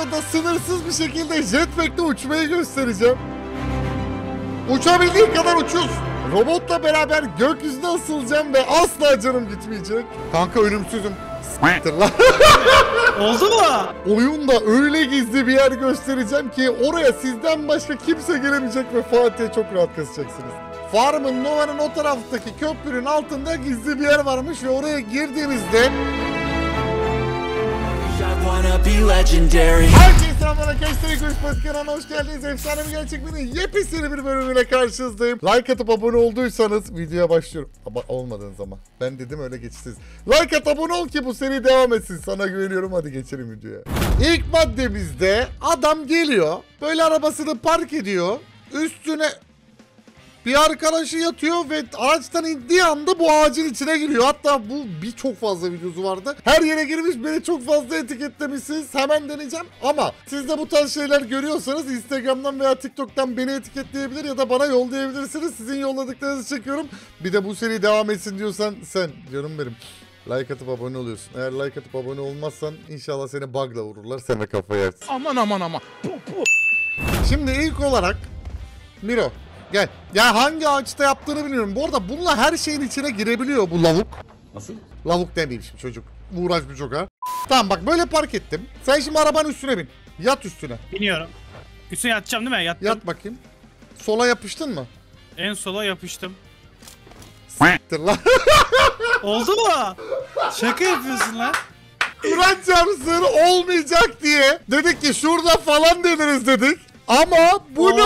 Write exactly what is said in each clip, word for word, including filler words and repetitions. videoda sınırsız bir şekilde jetpack'te uçmayı göstereceğim. Uçabildiğin kadar uçuyorsun. Robotla beraber gökyüzüne asılacağım ve asla canım gitmeyecek. Kanka ölümsüzüm. S**tir lan. Oldu mu? Oyunda öyle gizli bir yer göstereceğim ki oraya sizden başka kimse gelemeyecek ve Fatih'e çok rahat kasacaksınız. Farm'ın, Nova'nın o taraftaki köprünün altında gizli bir yer varmış ve oraya girdiğinizde... Herkese selamlar arkadaşlar, Egoist Pati kanalına hoş geldiniz. Efsane bir gerçekliğinin yepyeni bir bölümüyle karşınızdayım. Like atıp abone olduysanız videoya başlıyorum. Ama olmadığınız ama. Ben dedim öyle geçsiz. Like at, abone ol ki bu seri devam etsin. Sana güveniyorum, hadi geçelim videoya. İlk maddemizde adam geliyor. Böyle arabasını park ediyor. Üstüne bir arkadaşı yatıyor ve ağaçtan indiği anda bu ağacın içine giriyor. Hatta bu birçok fazla videosu vardı. Her yere girmiş, beni çok fazla etiketlemişsiniz. Hemen deneyeceğim ama siz de bu tarz şeyler görüyorsanız Instagram'dan veya TikTok'tan beni etiketleyebilir ya da bana yollayabilirsiniz. Sizin yolladıklarınızı çekiyorum. Bir de bu seri devam etsin diyorsan sen canım benim. Like atıp abone oluyorsun. Eğer like atıp abone olmazsan inşallah seni bugla vururlar. Sen de kafayı yersin. Aman aman aman. Şimdi ilk olarak Miro. Gel. Ya hangi ağaçta yaptığını bilmiyorum. Bu arada bununla her şeyin içine girebiliyor bu lavuk. Nasıl? Lavuk demeyeyim şimdi çocuk. Uğraş bir çok ha. Tamam bak böyle park ettim. Sen şimdi arabanın üstüne bin. Yat üstüne. Biniyorum. Üstüne yatacağım değil mi? Yattım. Yat bakayım. Sola yapıştın mı? En sola yapıştım. S**tir lan. Oldu mu? Şaka yapıyorsun lan. Turan çarpsın olmayacak diye. Dedik ki şurada falan deniriz dedik. Ama bu ne?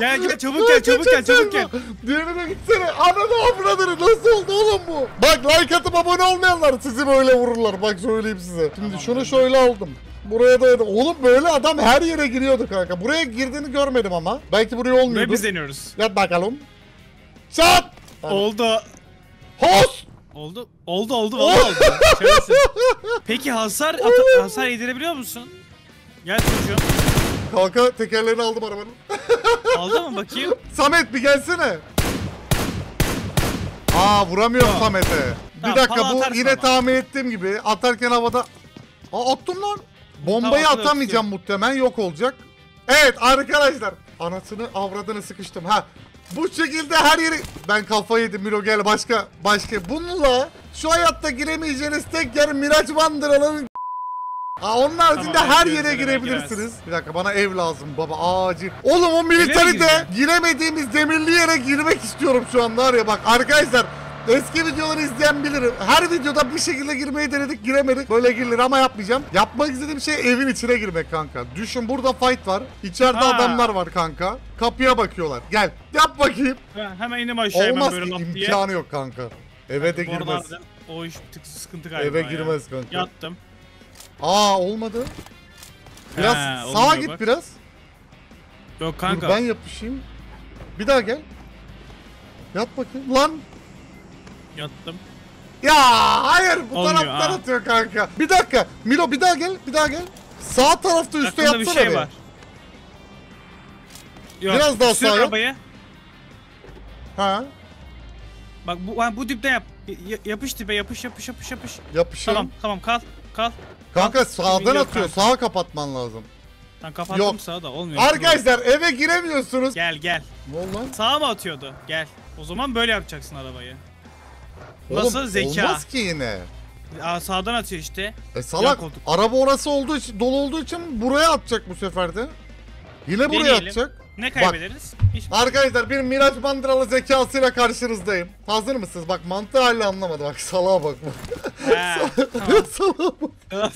Gel gel çabuk gel çabuk gel çabuk gel. Diğerine gitsene. Ananı avradını nasıl oldu oğlum bu? Bak like atıp abone olmayanlar sizi böyle vururlar. Bak söyleyeyim size. Şimdi şunu şöyle aldım. Buraya da oğlum böyle adam her yere giriyordu kanka. Buraya girdiğini görmedim ama. Belki buraya olmuyordu. Ve biz deniyoruz. Yat bakalım. Çat. Oldu. Hos. Oldu. Oldu oldu oldu. Peki hasar hasar yedirebiliyor musun? Gel çocuğum. Kanka tekerlerini aldım arabanın. Aldın mı bakayım? Samet bir gelsene. Aa vuramıyorum tamam. Samet'e. Tamam, bir dakika bu yine ama. Tahmin ettiğim gibi atarken havada... Aa attım lan. Bombayı tamam, atamayacağım muhtemelen, yok olacak. Evet arkadaşlar. Anasını avradını sıkıştım ha. Bu şekilde her yeri... Ben kafayı yedim Miro gel başka başka. Bununla şu hayatta giremeyeceğiniz tek yer Mirac Baldıralı'nın... Aa, onun haricinde tamam, her yere girebilirsiniz. Girersin. Bir dakika bana ev lazım baba acil. Oğlum o militaride giremediğimiz demirli yere girmek istiyorum şu anda ya bak arkadaşlar. Eski videoları izleyen bilir. Her videoda bir şekilde girmeyi denedik, giremedik. Böyle girilir ama yapmayacağım. Yapmak istediğim şey evin içine girmek kanka. Düşün burada fight var. İçeride ha. Adamlar var kanka. Kapıya bakıyorlar. Gel yap bakayım. Ha, hemen inim aşağıya. Olmaz hemen böyle imkanı diye. Yok kanka. Eve yani de girmez. O iş bir tık sıkıntı galiba. Eve girmez ya. Kanka. Yattım. Aa olmadı. Biraz he, sağa git bak. Biraz. Yok kanka. Dur, ben yapışayım. Bir daha gel. Yat bakayım. Lan. Yattım. Ya hayır bu olmuyor, taraftan ha. Atıyor kanka. Bir dakika. Milo bir daha gel. Bir daha gel. Sağ tarafta üstte yatsana bir şey var. Yok, biraz daha sağa yap. Ha. Bak bu bu dipte yap. Yapış dibe yapış yapış yapış yapış. Yapışalım. Tamam tamam kal. Kal. Kanka kal. Sağdan atıyor. Sağa kapatman lazım. Sen kapattım sağa da olmuyor. Arkadaşlar dur. Eve giremiyorsunuz. Gel gel. Ne oldu lan? Sağa mı atıyordu? Gel. O zaman böyle yapacaksın arabayı. Oğlum, nasıl zeka? Olmaz ki yine. Aa, sağdan atıyor işte. E salak. Araba orası olduğu için, dolu olduğu için buraya atacak bu sefer de. Yine buraya deneyelim. Atacak. Ne kaybederiz? Bak, arkadaşlar bir Mirac Baldıralı zekasıyla karşınızdayım. Hazır mısınız? Bak mantığı hala anlamadı. Bak salağa bak. Salağa bak.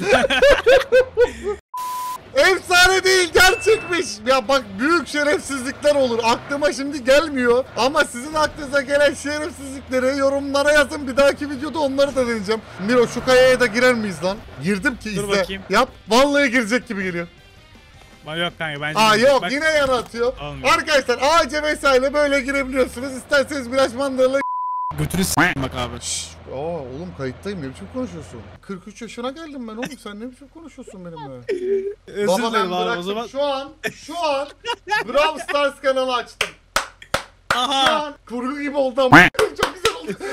Efsane değil gerçekmiş. Ya bak büyük şerefsizlikler olur. Aklıma şimdi gelmiyor. Ama sizin aklınıza gelen şerefsizlikleri yorumlara yazın. Bir dahaki videoda onları da deneyeceğim. Miro şu kayaya da girer miyiz lan? Girdim ki dur izle. Bakayım. Yap. Vallahi girecek gibi geliyor. Yok kanka bence. Aa yok bak. Yine yaratıyor. Olmuyor. Arkadaşlar ağaca vesaire böyle girebiliyorsunuz. İsterseniz Mirac Baldıralı götürü s***** bak abi. Şşş. Aa oğlum kayıttayım ne biçim konuşuyorsun? kırk üç yaşına geldim ben oğlum sen ne biçim konuşuyorsun benimle? Baba ben bıraktım o zaman... şu an şu an Brawl Stars kanalı açtım. Aha. Şu an kurgu gibi oldu ama çok güzel oldu.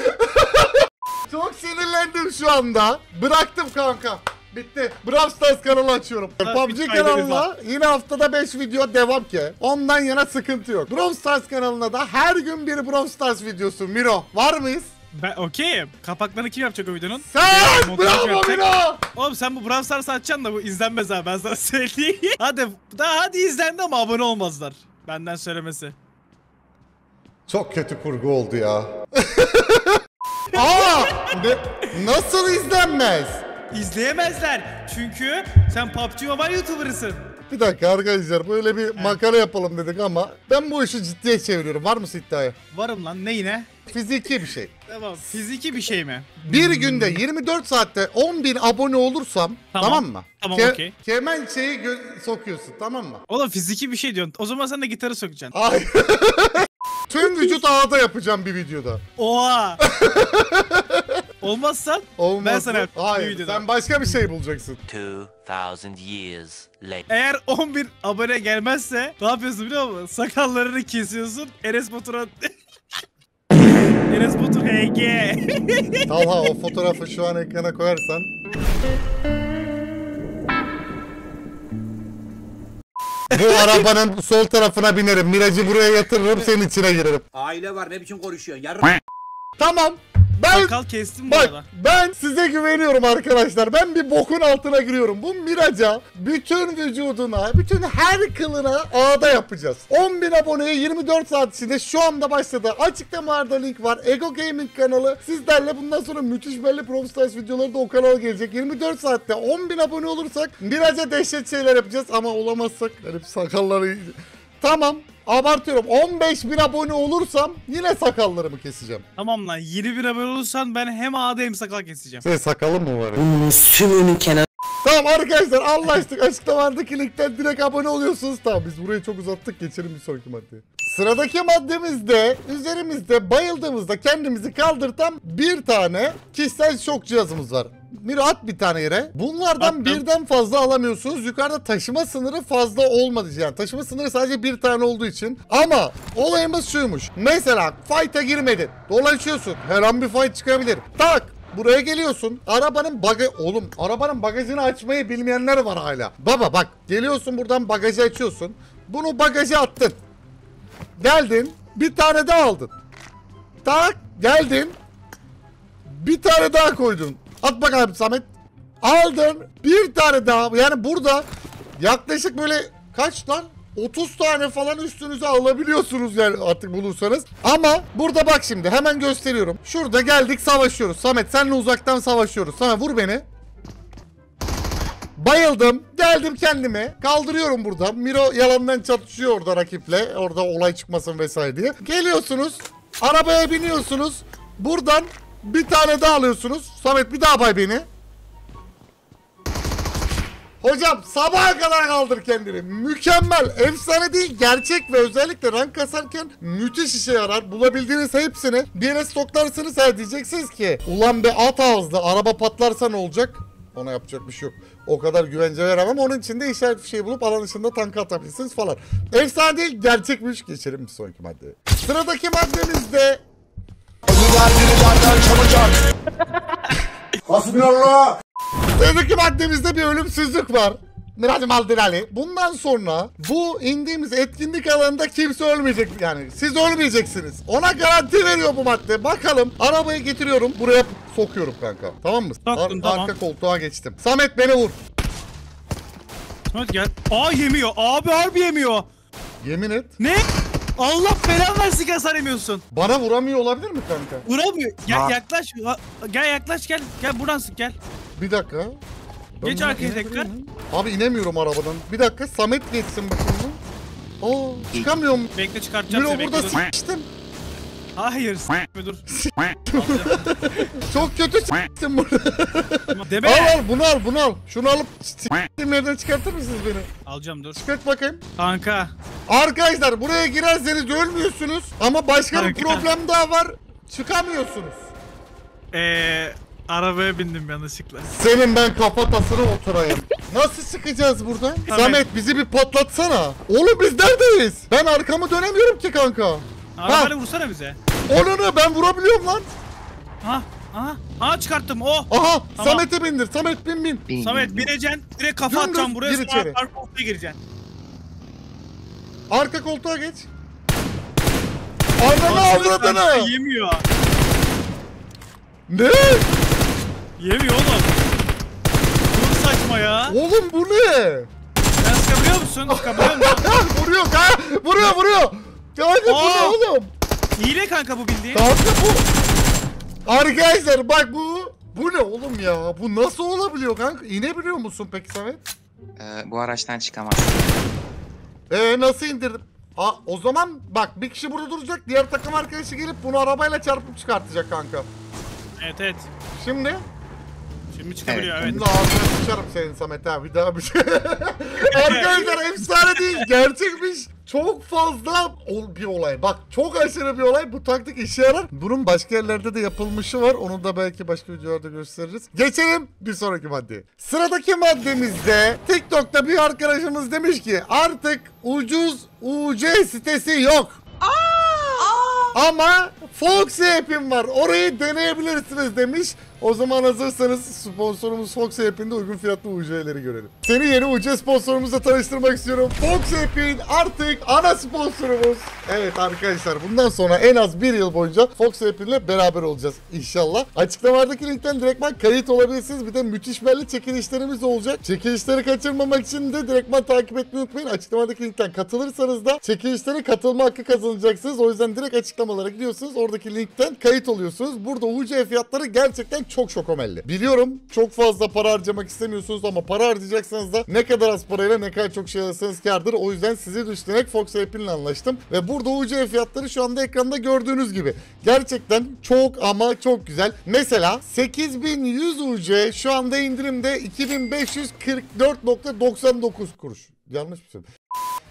Çok sinirlendim şu anda. Bıraktım kanka. Bitti. Brawl Stars kanalı açıyorum. P U B G kanalına yine haftada beş video devam ki. Ondan yana sıkıntı yok. Brawl Stars kanalına da her gün bir Brawl Stars videosu. Miro, var mıyız? Ben okeyim. Kapaklarını kim yapacak o videonun? Sen! Bravo Miro! Oğlum sen bu Brawl Stars'ı açacaksın da bu izlenmez ha, ben sana söyleyeyim. Hadi daha hadi izlendi ama abone olmazlar. Benden söylemesi. Çok kötü kurgu oldu ya. Aa! Ne, nasıl izlenmez? İzleyemezler. Çünkü sen P U B G Mobile YouTuber'ısın. Bir dakika arkadaşlar, böyle bir evet. makale yapalım dedik ama ben bu işi ciddiye çeviriyorum. Var mısın iddiaya? Varım lan. Ne yine? Fiziki bir şey. Tamam. Fiziki bir şey mi? Bir günde yirmi dört saatte on bin abone olursam, tamam, tamam mı? Tamam, Ke okey. Kemençeyi sokuyorsun, tamam mı? Oğlum fiziki bir şey diyorsun. O zaman sen de gitarı sokacaksın. Hayır. Tüm vücut ağda yapacağım bir videoda. Oha. Olmazsan Olmaz ben sana hayır, sen başka bir şey bulacaksın. iki bin years later. Eğer on bin abone gelmezse ne yapıyorsun biliyor musun? Sakallarını kesiyorsun. Enes Batur'a... Enes Batur H G. Talha, o fotoğrafı şu an ekrana koyarsan... Bu arabanın sol tarafına binerim. Miracı buraya yatırırım, senin içine girerim. Aile var, ne biçim konuşuyorsun? Yarın... Tamam. Ben, bak, ben size güveniyorum arkadaşlar. Ben bir bokun altına giriyorum. Bu Miraca bütün vücuduna, bütün her kılına ağda yapacağız. on bin aboneye yirmi dört saat içinde şu anda başladı. Açıklamalarda link var. Ego Gaming kanalı sizlerle. Bundan sonra müthiş belli Brawl Stars videoları da o kanala gelecek. yirmi dört saatte on bin abone olursak Miraca dehşet şeyler yapacağız ama olamazsak garip sakalları... Tamam. Abartıyorum. on beş bin abone olursam yine sakallarımı keseceğim. Tamam lan. yirmi bin abone olursan ben hem ağda hem sakal keseceğim. Senin sakalın mı var? Bunun sümünün kenarı. Tamam arkadaşlar, anlaştık. Açıklamadaki linkten direkt abone oluyorsunuz. Tamam, biz burayı çok uzattık. Geçelim bir sonraki maddeye. Sıradaki maddemizde üzerimizde bayıldığımızda kendimizi kaldırtan bir tane kişisel şok cihazımız var. Miro, at bir tane yere. Bunlardan Attım. birden fazla alamıyorsunuz. Yukarıda taşıma sınırı fazla olmadı. Yani taşıma sınırı sadece bir tane olduğu için. Ama olayımız şuymuş. Mesela fight'a girmedin. Dolaşıyorsun. Her an bir fight çıkabilir. Tak. Buraya geliyorsun. Arabanın bagajı... Oğlum arabanın bagajını açmayı bilmeyenler var hala. Baba bak. Geliyorsun buradan bagajı açıyorsun. Bunu bagaja attın. Geldin. Bir tane daha aldın. Tak. Geldin. Bir tane daha koydun. At bakalım Samet. Aldın. Bir tane daha. Yani burada yaklaşık böyle kaç lan? otuz tane falan üstünüze alabiliyorsunuz yani artık bulursanız. Ama burada bak şimdi hemen gösteriyorum. Şurada geldik, savaşıyoruz. Samet senle uzaktan savaşıyoruz. Samet vur beni. Bayıldım. Geldim kendime. Kaldırıyorum buradan. Miro yalandan çatışıyor orada rakiple. Orada olay çıkmasın vesaire diye. Geliyorsunuz. Arabaya biniyorsunuz. Buradan... Bir tane daha alıyorsunuz. Samet bir daha bay beni. Hocam sabaha kadar kaldır kendini. Mükemmel. Efsane değil. Gerçek ve özellikle rank kasarken müthiş işe yarar. Bulabildiğiniz hepsini bir yere stoklarsınız. Her diyeceksiniz ki ulan be at ağızlı, araba patlarsa ne olacak? Ona yapacak bir şey yok. O kadar güvence veremem ama onun için de işaret bir şey bulup alan dışında tanka atabilirsiniz falan. Efsane değil. Gerçekmiş. Geçelim bir sonraki maddeye. Sıradaki maddemizde Sıradaki maddemizde bir ölümsüzlük var. Mirac Baldıralı. Bundan sonra bu indiğimiz etkinlik alanında kimse ölmeyecek. Yani siz ölmeyeceksiniz. Ona garanti veriyor bu madde. Bakalım, arabayı getiriyorum. Buraya sokuyorum kanka. Tamam mı? Taktın, Ar tamam. Arka koltuğa geçtim. Samet beni vur. Samet gel. Aa yemiyor. Abi harbi yemiyor. Yemin et. Ne? Allah belanı versin, hasar yemiyorsun. Bana vuramıyor olabilir mi kanka? Vuramıyor. Gel ha. yaklaş. Gel yaklaş gel. Gel buradan sık gel. Bir dakika. Ben Geç arkaya tekrar. Abi inemiyorum arabadan. Bir dakika Samet geçsin bakayım. Oo çıkamıyorum. Bekle çıkartacağım seni. Burada s**tim. Hayır s**tme dur. Çok kötü s**tim burada. Deme. Al al bunu al bunu al. Şunu alıp s**tim nereden çıkartır mısınız beni? Alacağım dur. Çıkart bakayım. Kanka. Arkadaşlar buraya girerseniz ölmüyorsunuz ama başka bir problem daha var, çıkamıyorsunuz. Eee arabaya bindim yanlışlıkla. Senin ben kafatasına oturayım. Nasıl çıkacağız buradan? Tabii. Samet bizi bir patlatsana. Oğlum biz neredeyiz? Ben arkamı dönemiyorum ki kanka. Arabayla vursana bize. Onu ben vurabiliyorum lan. Ha Aha, aha çıkarttım oh. Aha tamam. Samet'e bindir. Samet bin bin. bin Samet bin, bin. bineceksin. Direkt kafa Dümdüz atacaksın buraya, sonra arka koltuğa gireceksin. Arka koltuğa geç. Arda ne avradını? Yemiyor. Ne? Yemiyor oğlum. Çok saçma ya. Oğlum bu ne? Sen sıkabiliyor musun? Sıkabiliyor musun? Vuruyor ha. Vuruyor vuruyor. Kanka bu ne oğlum? Hile kanka bu bildiğin. Kanka bu. Arkadaşlar bak bu bu ne oğlum ya? Bu nasıl olabiliyor kanka? İnebiliyor musun peki Samet? Ee, bu araçtan çıkamazsın. Ee nasıl indirdim? Aa, o zaman bak bir kişi burada duracak, diğer takım arkadaşı gelip bunu arabayla çarpıp çıkartacak kanka. Evet evet. Şimdi? Şimdi çıkabiliyor evet. Şimdi evet. Ağzına sıçarım senin Samet abi, daha bir şey. Arkadaşlar efsane değil, gerçekmiş. Çok fazla bir olay. Bak çok aşırı bir olay. Bu taktik işe yarar. Bunun başka yerlerde de yapılmışı var. Onu da belki başka videolarda gösteririz. Geçelim bir sonraki maddeye. Sıradaki maddemizde TikTok'ta bir arkadaşımız demiş ki artık ucuz U C sitesi yok. Aa, aa. Ama Foxepin var. Orayı deneyebilirsiniz demiş. O zaman hazırsanız sponsorumuz Foxepin'de uygun fiyatlı U C'leri görelim. Seni yeni U C sponsorumuzla tanıştırmak istiyorum. Foxepin artık ana sponsorumuz. Evet arkadaşlar bundan sonra en az bir yıl boyunca Foxepin'le beraber olacağız inşallah. Açıklamadaki linkten direktman kayıt olabilirsiniz. Bir de müthiş belli çekilişlerimiz olacak. Çekilişleri kaçırmamak için de direktman takip etmeyi unutmayın. Açıklamadaki linkten katılırsanız da çekilişlere katılma hakkı kazanacaksınız. O yüzden direkt açıklamalara gidiyorsunuz. Oradaki linkten kayıt oluyorsunuz. Burada U C fiyatları gerçekten çok çok omelli. Biliyorum çok fazla para harcamak istemiyorsunuz ama para harcayacaksanız da ne kadar az parayla ne kadar çok şey alırsanız kârdır. O yüzden sizi düşünerek Foxepin'le anlaştım ve burada U C fiyatları şu anda ekranda gördüğünüz gibi. Gerçekten çok ama çok güzel. Mesela sekiz bin yüz U C şu anda indirimde iki bin beş yüz kırk dört nokta doksan dokuz kuruş. Yanlış mı söyledim?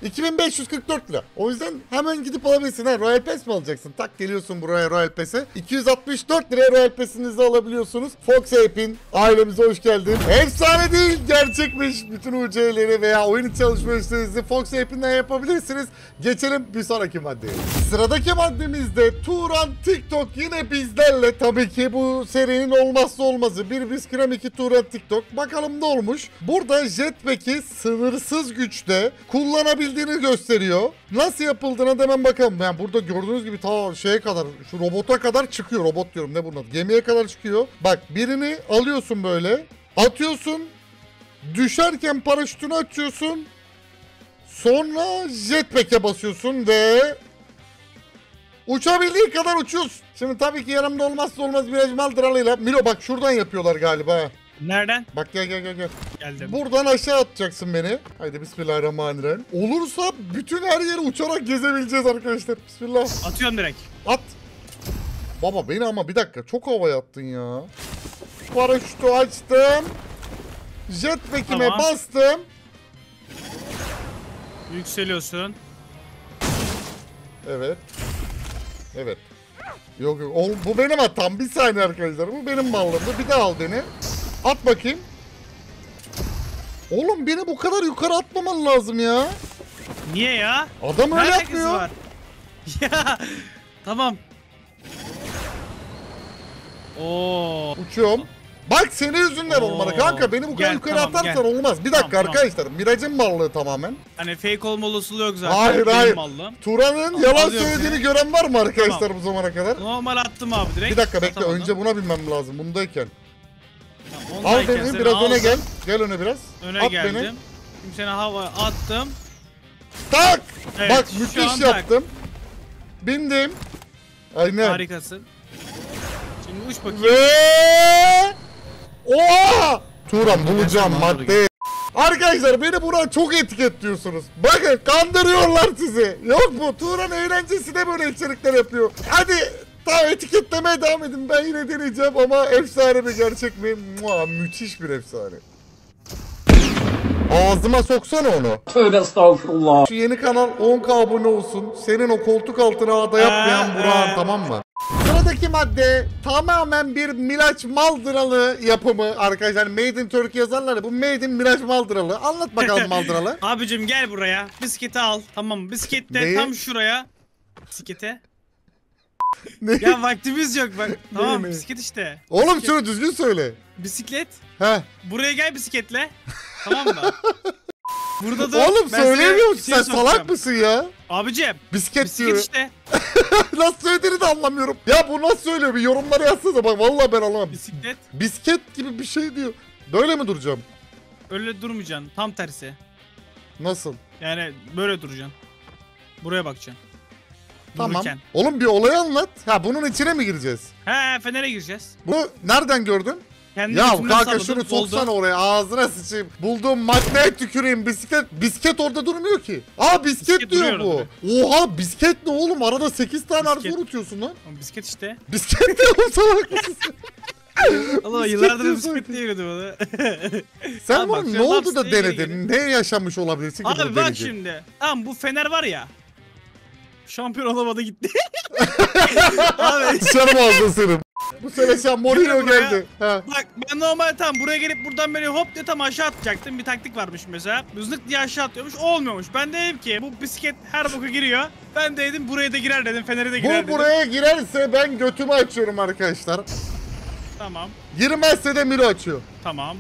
iki bin beş yüz kırk dört lira. O yüzden hemen gidip alabilirsin. Ha, Royal Pass mi alacaksın? Tak geliyorsun buraya Royal Pass'e. iki yüz altmış dört liraya Royal Pass'inizi alabiliyorsunuz. Foxepin ailemize hoş geldin. Efsane değil, gerçekmiş. Bütün U C'leri veya oyun içi alışverişlerinizi Foxepin'den yapabilirsiniz. Geçelim bir sonraki maddeye. Sıradaki maddemizde Turan TikTok yine bizlerle. Tabii ki bu serinin olmazsa olmazı. Bir bisküram, iki Turan TikTok. Bakalım ne olmuş? Burada jetpack'i sınırsız güçte kullanabildiğiniz gösteriyor. Nasıl yapıldığına da hemen bakalım. Yani burada gördüğünüz gibi ta şeye kadar, şu robota kadar çıkıyor. Robot diyorum, ne bunun adı? Gemiye kadar çıkıyor. Bak birini alıyorsun böyle. Atıyorsun. Düşerken paraşütünü açıyorsun. Sonra jetpack'e basıyorsun ve uçabildiği kadar uçuyorsun. Şimdi tabii ki yanımda olmazsa olmaz Mirac Baldıralı'yla. Milo bak şuradan yapıyorlar galiba. Nereden? Bak gel gel gel gel. Geldim. Buradan aşağı atacaksın beni. Haydi bismillahirrahmanirrahim. Olursa bütün her yeri uçarak gezebileceğiz arkadaşlar. Bismillah. Atıyorum direkt. At. Baba beni ama bir dakika çok havaya attın ya. Paraşütü açtım. Jetpack'ime tamam. Bastım. Yükseliyorsun. Evet. Evet. Yok yok. Oğlum, bu benim hatam. Bir saniye arkadaşlar. Bu benim mallımdı. Bir daha al beni. At bakayım. Oğlum beni bu kadar yukarı atmaman lazım ya. Niye ya? Adam öyle yapmıyor. Ya tamam. Oo. Uçuyorum. Bak senin yüzünden olmadı kanka. Beni bu kadar gel, yukarı tamam, atarsan gel. Olmaz. Bir dakika tamam, arkadaşlar. Tamam. Mirac'ın mallığı tamamen. Hani fake olma olasılığı yok zaten. Hayır hayır. Turan'ın yalan söylediğini ya. Gören var mı arkadaşlar tamam. Bu zamana kadar? Normal attım abi direkt. Bir dakika bekle. Atamadım. Önce buna binmem lazım. Bundayken. Al beni biraz aldım. Öne gel. Gel öne biraz. Öne at geldim. Beni. Şimdi seni havaya attım. Tak! Evet, bak müthiş yaptım. Tak. Bindim. Aynen. Harikasın. Şimdi uç bakayım. Ve... Oha! Turan bulacağım madde. Arkadaşlar beni Buran çok etiketliyorsunuz. Bakın kandırıyorlar sizi. Yok mu? Turan eğlencesi de böyle içerikler yapıyor. Hadi... Tamam etiketlemeye devam edin, ben yine deneyeceğim ama efsane bir gerçek mi? Mua, müthiş bir efsane. Ağzıma soksana onu. Tövbe estağfurullah. Şu yeni kanal on K abone olsun. Senin o koltuk altına ada yapmayan Burak'ın tamam mı? Buradaki madde tamamen bir Mirac Baldıralı yapımı arkadaşlar. Made in Turkey yazarlar ya, bu Made in Mirac Baldıralı. Anlat bakalım Baldıralı. Abicim gel buraya, bisikleti al. Tamam, bisiklet de tam şuraya. Bisiklete. Ya vaktimiz yok bak. Tamam bisiklet işte. Oğlum bisiklet. Şunu düzgün söyle. Bisiklet. He. Buraya gel bisikletle. Tamam mı? Burada da oğlum söyleyemiyor musun? Sen salak mısın ya? Abicim. Bisiklet, bisiklet diyor. Bisiklet işte. Nasıl söylediğini de anlamıyorum. Ya bu nasıl söylüyor? Bir yorumlara yazsanıza bak. Vallahi ben anlamam. Bisiklet. Bisiklet gibi bir şey diyor. Böyle mi duracağım? Öyle durmayacaksın. Tam tersi. Nasıl? Yani böyle duracaksın. Buraya bakacaksın. Tamam. Dururken. Oğlum bir olayı anlat. Ha bunun içine mi gireceğiz? He Fener'e gireceğiz. Bu nereden gördün? Kendi ya kanka şunu soksana oraya, ağzına sıçayım. Bulduğum makineye tüküreyim. Bisiklet bisiklet orada durmuyor ki. Aa bisiklet, bisiklet diyor bu. Orada. Oha bisiklet ne oğlum? Arada sekiz tane harf unutuyorsun lan. Bisiklet işte. Bisiklet diyorum sana. Allah yıllardır bisiklet diye yürüdüm onu. Sen abi, bak, ne oldu da denedin? Ne yaşanmış olabilirsin ki? Abi bak şimdi. Tamam bu Fener var ya. Şampiyon olamadı gitti. Abi dışarı bozdun. Bu sene sen Mourinho geldi. Ha. Bak ben normal tam buraya gelip buradan böyle hop diye tam aşağı atacaktım. Bir taktik varmış mesela. Rızlık diye aşağı atıyormuş. Olmuyormuş. Ben de dedim ki bu bisiklet her boka giriyor. Ben de dedim buraya da girer dedim. Fener'e de girer bu dedim. Bu buraya girerse ben götümü açıyorum arkadaşlar. Tamam. Girmezse de Milo açıyor. Tamam.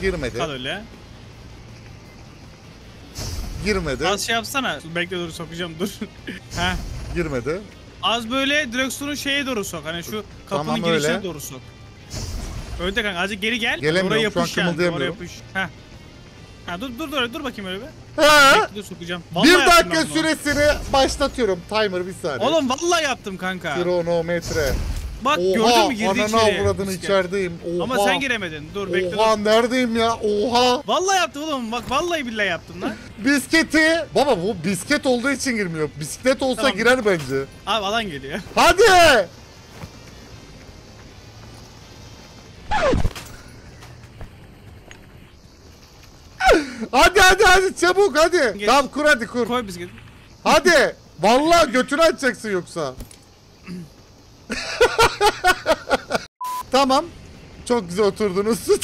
Girmedi. Kal öyle. Girmedi. Az şey yapsana. Bekle dur sokacağım dur. Heh. Girmedi. Az böyle direksiyonu şeye doğru sok. Hani şu kapının tamam, girişine öyle. Doğru sok. Önde kanka azıcık geri gel. Gelemiyorum oraya yapış şu an kımıldayamıyorum. Heh. Ha, dur dur dur, dur bakayım öyle bir. He. Bekle dur sokacağım. Vallahi bir dakika süresini başlatıyorum. Timer bir saniye. Oğlum vallahi yaptım kanka. Kronometre. Bak oha, gördün mü girdi içeri. Oha anana avradını içerideyim. Oha. Ama sen giremedin. Dur bekle. Oha dur. Neredeyim ya? Oha. Vallahi yaptım oğlum. Bak vallahi billahi yaptım lan. Bisikleti. Baba bu bisiklet olduğu için girmiyor. Bisiklet olsa tamam. Girer bence. Abi alan geliyor. Hadi. Hadi hadi hadi çabuk hadi. Gel. Tamam kur hadi kur. Koy bisikleti. Hadi. Vallahi götünü açacaksın yoksa. Tamam. Çok güzel oturdunuz. Ya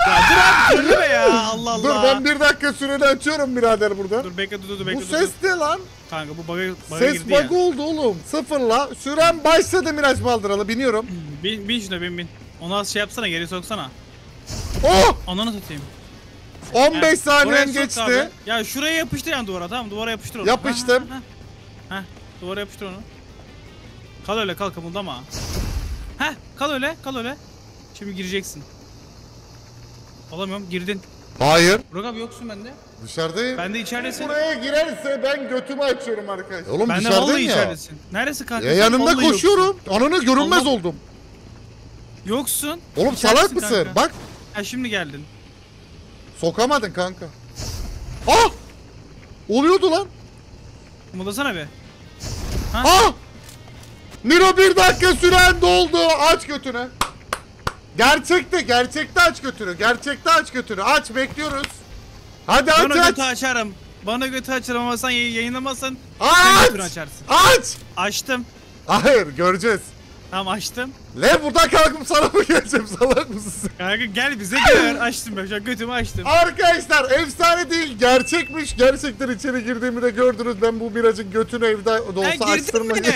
dur abi söyleme ya. Allah Allah. Dur ben bir dakika süreni açıyorum birader burada. Dur bekle dur dur bekle. Bu ses dur. Ne lan? Kanka bu bug'a, bug'a ses bug oldu oğlum. Sıfırla. Süren başladı Mirac Baldıralı. Biniyorum. Bin, bin şuna bin bin. Onu az şey yapsana geri soksana. Oh! Ananı satayım. on beş yani, saniyen geçti. Abi. Ya şuraya yapıştır yani duvara tamam duvara yapıştır onu. Yapıştım. Ha, ha, ha. Heh, duvara yapıştır onu. Kal öyle kal kımıldama. Heh kal öyle kal öyle. Şimdi gireceksin. Alamıyorum girdin. Hayır. Burak abi yoksun bende. Dışarıdayım. Ben de içeridesin. Buraya girerse ben götümü açıyorum arkadaşlar. Oğlum ben dışarıdayım ya. Ben de içeridesin. Neresi kanka? Ya yanımda vallahi koşuyorum. Ananı görünmez Allah. Oldum. Yoksun. Oğlum salak mısın? Bak. Ha şimdi geldin. Sokamadın kanka. Ah! Oluyordu lan. Kımıldasana be. Ha? Ah! Niro bir dakika süren doldu. Aç götünü. Gerçekte, gerçekte aç götünü. Gerçekte aç götünü. Aç bekliyoruz. Hadi aç aç. Bana götü açarım. Bana götü açarım ama sen yayınlamasın. Aç. Açarsın. Aç. Açtım. Hayır göreceğiz. Tamam açtım. Le buradan kalkıp sana mı geleceğim? Salak mısın? Kanka gel bize gel. Açtım ben şu an götümü açtım. Arkadaşlar efsane değil gerçekmiş. Gerçekten içeri girdiğimi de gördünüz. Ben bu Mirac'ın götünü evde de olsa açtırmayayım.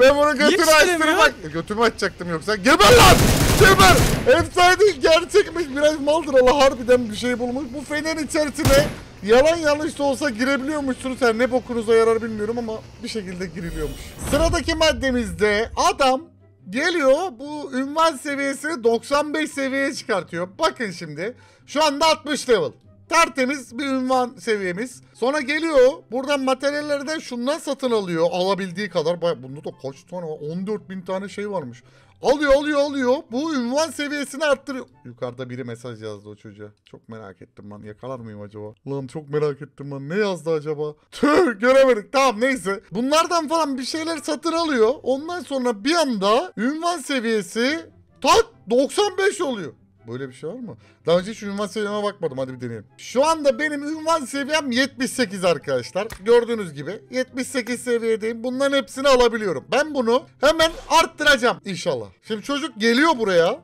Ben bunu götünü açtırmak. Götümü açacaktım yoksa. Geber lan! Geber! Efsane değil gerçekmiş. Mirac Baldıralı harbiden bir şey bulmuş. Bu fenerin içerisine yalan yanlış da olsa girebiliyormuşsunuz. Her ne bokunuza yarar bilmiyorum ama bir şekilde giriliyormuş. Sıradaki maddemizde adam geliyor bu ünvan seviyesini doksan beş seviyeye çıkartıyor. Bakın şimdi şu anda altmış level. Tertemiz bir ünvan seviyemiz. Sonra geliyor buradan materyallerden şundan satın alıyor. Alabildiği kadar. Bunda da kaç tane var? on dört bin tane şey varmış. Alıyor alıyor alıyor. Bu ünvan seviyesini arttırıyor. Yukarıda biri mesaj yazdı o çocuğa. Çok merak ettim lan. Yakalar mıyım acaba? Lan çok merak ettim lan. Ne yazdı acaba? Tüh göremedik. Tamam neyse. Bunlardan falan bir şeyler satın alıyor. Ondan sonra bir anda ünvan seviyesi tak doksan beş oluyor. Böyle bir şey var mı? Daha önce hiç ünvan seviyeme bakmadım. Hadi bir deneyelim. Şu anda benim ünvan seviyem yetmiş sekiz arkadaşlar. Gördüğünüz gibi yetmiş sekiz seviyedeyim. Bunların hepsini alabiliyorum. Ben bunu hemen arttıracağım inşallah. Şimdi çocuk geliyor buraya.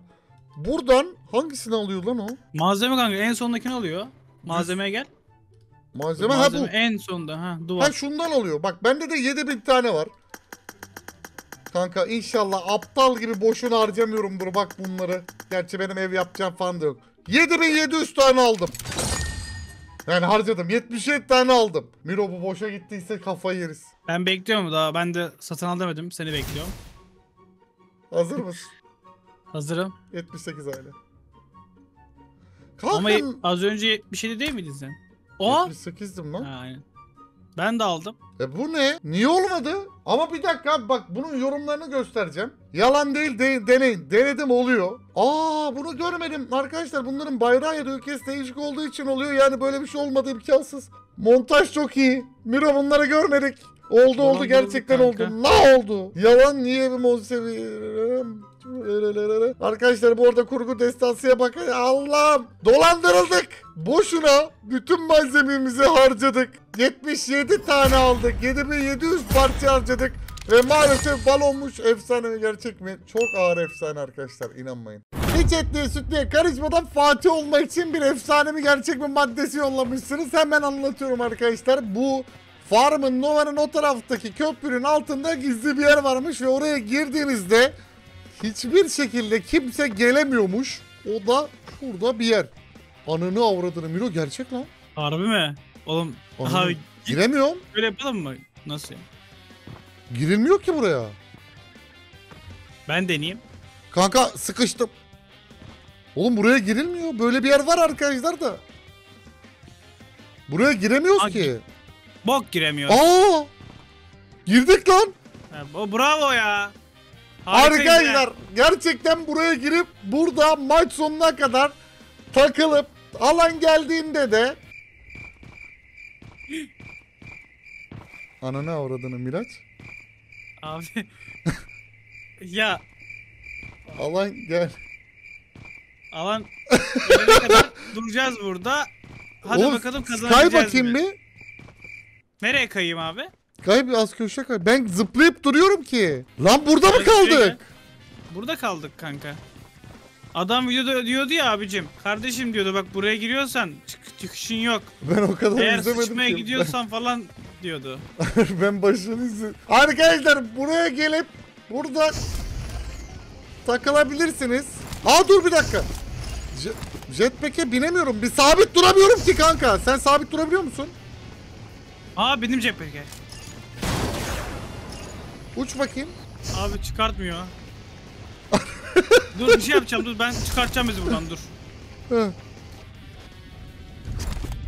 Buradan hangisini alıyor lan o? Malzeme kanka en sondakini alıyor. Malzemeye gel. Malzeme, malzeme ha bu. En sonda ha duvar. Ha şundan oluyor. Bak bende de yedi bin tane var. Kanka inşallah aptal gibi boşuna harcamıyorumdur bak bunları. Gerçi benim ev yapacağım falan da yok. yedi bin yedi yüz tane aldım. Yani harcadım. yetmiş yedi tane aldım. Miro bu boşa gittiyse kafayı yeriz. Ben bekliyorum daha. Ben de satın al demedim. Seni bekliyorum. Hazır mısın? Hazırım. yetmiş sekiz aile. Kalkın. Ama az önce yetmiş yedi değil miydin sen? Oha. yetmiş sekizdim lan. Aynen. Ben de aldım. E bu ne? Niye olmadı? Ama bir dakika abi, bak bunun yorumlarını göstereceğim. Yalan değil, de deneyin. Denedim, oluyor. Aa bunu görmedim. Arkadaşlar bunların bayrağı ya da ülkesi değişik olduğu için oluyor. Yani böyle bir şey olmadı, imkansız. Montaj çok iyi. Miro bunları görmedik. Oldu ne oldu, oldu gerçekten kanka. Oldu. Ne oldu? Yalan niye bir monseviyorum? Arkadaşlar bu arada kurgu destansıya bakın. Allah'ım dolandırıldık. Boşuna bütün malzememizi harcadık. yetmiş yedi tane aldık. yedi bin yedi yüz parça harcadık. Ve maalesef balonmuş. Efsane mi gerçek mi? Çok ağır efsane arkadaşlar, inanmayın. Hiç etliye sütlüye karışmadan Fatih olmak için bir efsane mi gerçek mi maddesi yollamışsınız. Hemen anlatıyorum arkadaşlar. Bu farmın, Nova'nın o taraftaki köprünün altında gizli bir yer varmış ve oraya girdiğinizde hiçbir şekilde kimse gelemiyormuş. O da şurada bir yer. Ananı avradını Miro, gerçek lan. Harbi mi? Oğlum abi, giremiyorum. Böyle yapalım mı? Nasıl yani? Girilmiyor ki buraya. Ben deneyeyim. Kanka sıkıştım. Oğlum buraya girilmiyor. Böyle bir yer var arkadaşlar da. Buraya giremiyoruz Aa, ki. Bok giremiyoruz. Aa! Girdik lan. Ha, bravo ya. Harika arkadaşlar ya. Gerçekten buraya girip burada maç sonuna kadar takılıp alan geldiğinde de ananı avradını Mirac. Abi ya alan gel. Alan kadar duracağız burada. Hadi oğlum, bakalım kazanacağız. Kay bakayım mı? Nereye kayayım abi? Kay az köşe kay. Ben zıplayıp duruyorum ki. Lan burada mı kaldık? Burada kaldık kanka. Adam videoda diyordu ya abicim. Kardeşim diyordu bak buraya giriyorsan çık çıkışın yok. Ben o kadar eğer sıçmaya gidiyorsan ben... falan diyordu. Ben başını izledim. Arkadaşlar buraya gelip burada takılabilirsiniz. Aa dur bir dakika. J Jetpack'e binemiyorum. Bir sabit duramıyorum ki kanka. Sen sabit durabiliyor musun? Aa benim jetpack'e. Uç bakayım. Abi çıkartmıyor. Dur bir şey yapacağım, dur ben çıkartacağım bizi buradan, dur.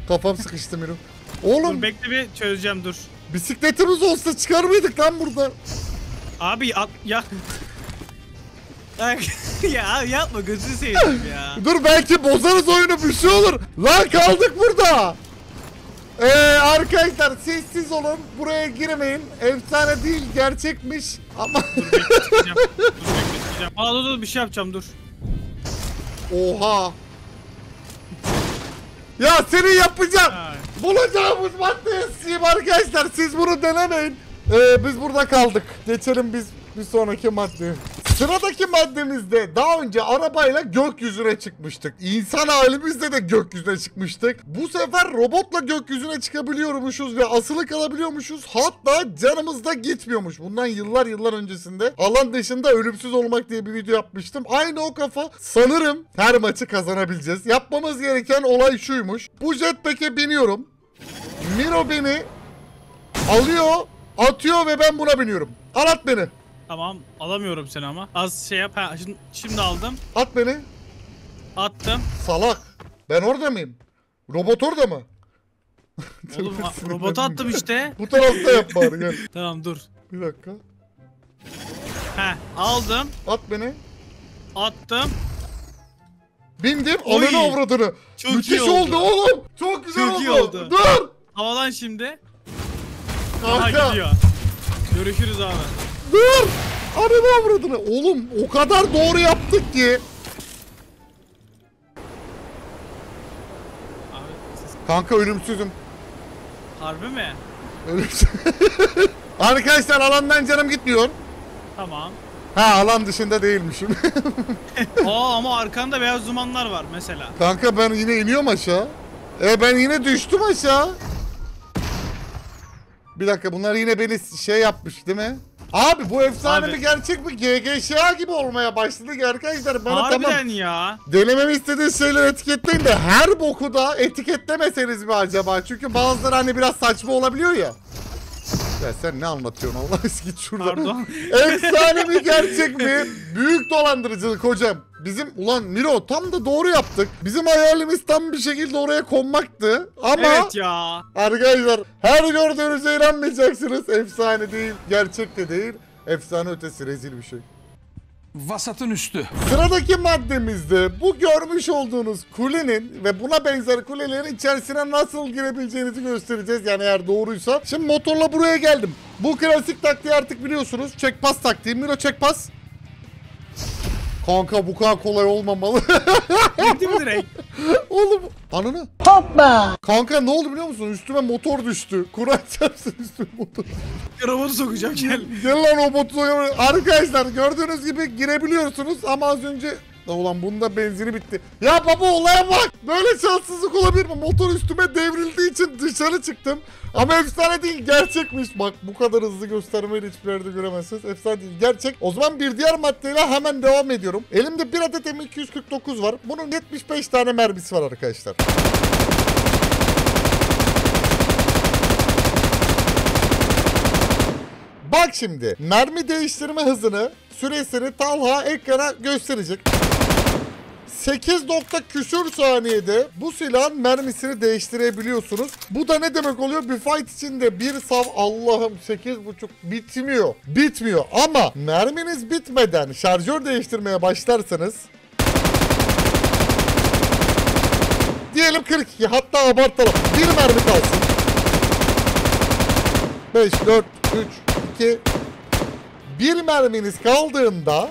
Kafam sıkıştı Miro. Oğlum. Dur, bekle bir çözeceğim dur. Bisikletimiz olsa çıkar mıydık lan buradan? Abi at ya. Ya yapma gözünü seveyim ya. Dur belki bozarız oyunu, bir şey olur. Lan kaldık burada. Ee, arkadaşlar sessiz olun, buraya girmeyin. Efsane değil, gerçekmiş ama. Dur bekle çıkacağım. Dur bekle çıkacağım. Aa dur dur bir şey yapacağım dur. Oha. Ya seni yapacağım. Evet. Bulacağımız maddeye sıyım arkadaşlar, siz bunu denemeyin. Ee, biz burada kaldık. Geçelim biz bir sonraki maddeye. Sıradaki maddemizde daha önce arabayla gökyüzüne çıkmıştık. İnsan halimizde de gökyüzüne çıkmıştık. Bu sefer robotla gökyüzüne çıkabiliyormuşuz ve asılı kalabiliyormuşuz. Hatta canımız da gitmiyormuş. Bundan yıllar yıllar öncesinde alan dışında ölümsüz olmak diye bir video yapmıştım. Aynı o kafa. Sanırım her maçı kazanabileceğiz. Yapmamız gereken olay şuymuş. Bu jetpack'e biniyorum. Miro beni alıyor, atıyor ve ben buna biniyorum. Al at beni. Tamam alamıyorum seni ama az şey yap ha, şimdi, şimdi aldım. At beni. Attım. Salak. Ben orada mıyım? Robot orada mı? Oğlum robotu attım işte. Bu tarafta yap bari gel. Tamam dur. Bir dakika. Heh aldım. At beni. Attım. Bindim. Ananı avradını. Çok müthiş iyi oldu. oldu oğlum. Çok güzel Çok oldu. Iyi oldu. Dur. Havalan şimdi. Aha gidiyor. Görüşürüz abi. Dur! Araba avradını. Oğlum o kadar doğru yaptık ki. Abi, kanka ölümsüzüm. Harbi mi? Ölümsüz. Arkadaşlar alandan canım gitmiyor. Tamam. Ha alan dışında değilmişim. Aa ama arkanda beyaz dumanlar var mesela. Kanka ben yine iniyorum aşağı. E ben yine düştüm aşağı. Bir dakika, bunlar yine beni şey yapmış değil mi? Abi bu efsane abi. Mi gerçek mi? G G Ş A gibi olmaya başladı arkadaşlar. Bana harbiden tamam. Ya. Denememi istediğiniz şeyleri etiketleyin de her boku da etiketlemeseniz mi acaba? Çünkü bazıları hani biraz saçma olabiliyor ya. Ya sen ne anlatıyorsun Allah aşkına, git şuradan. Efsane mi gerçek mi? Büyük dolandırıcılık hocam. Bizim ulan Miro tam da doğru yaptık. Bizim hayalimiz tam bir şekilde oraya konmaktı. Ama evet ya. Arkadaşlar her gördüğünüze inanmayacaksınız. Efsane değil, gerçek de değil. Efsane ötesi rezil bir şey. Vasatın üstü. Sıradaki maddemizde bu görmüş olduğunuz kulenin ve buna benzer kulelerin içerisine nasıl girebileceğinizi göstereceğiz. Yani eğer doğruysa. Şimdi motorla buraya geldim. Bu klasik taktiği artık biliyorsunuz. Çek pas taktiği. Miro çek pas. Kanka bu kadar kolay olmamalı. Gitti mi direkt? Oğlum ananı. Hoppa. Kanka ne oldu biliyor musun? Üstüme motor düştü. Kur'an çarpsın üstüme motor. Robotu sokacağım gel. Gel lan robotu sokacağım. Arkadaşlar gördüğünüz gibi girebiliyorsunuz ama az önce... Ulan bunda benzini bitti. Ya baba olaya bak. Böyle şanssızlık olabilir mi? Motor üstüme devrildiği için dışarı çıktım. Ama efsane değil, gerçekmiş. Bak bu kadar hızlı göstermeyle hiçbir yerde göremezsiniz. Efsane değil, gerçek. O zaman bir diğer maddeyle hemen devam ediyorum. Elimde bir adet M iki yüz kırk dokuz var. Bunun yetmiş beş tane mermisi var arkadaşlar. Bak şimdi mermi değiştirme hızını, süresini Talha ekrana gösterecek. sekiz nokta küsür saniyede bu silahın mermisini değiştirebiliyorsunuz. Bu da ne demek oluyor? Bir fight içinde bir sav Allah'ım sekiz buçuk bitmiyor. Bitmiyor ama merminiz bitmeden şarjör değiştirmeye başlarsanız diyelim kırk iki, hatta abartalım. Bir mermi kalsın. beş, dört, üç, iki Bir merminiz kaldığında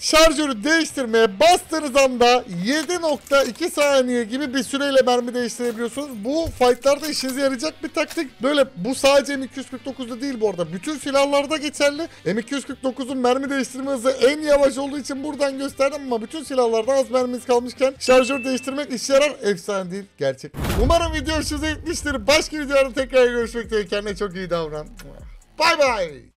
şarjörü değiştirmeye bastığınız anda yedi nokta iki saniye gibi bir süreyle mermi değiştirebiliyorsunuz. Bu fightlarda işinize yarayacak bir taktik. Böyle bu sadece M iki yüz kırk dokuzda değil bu arada. Bütün silahlarda geçerli. M iki yüz kırk dokuzun mermi değiştirme hızı en yavaş olduğu için buradan gösterdim ama bütün silahlarda az merminiz kalmışken şarjörü değiştirmek işe yarar. Efsane değil, gerçek. Umarım video hoşunuza gitmiştir. Başka videolarda tekrar görüşmek üzere. Kendine çok iyi davran. Bye bye.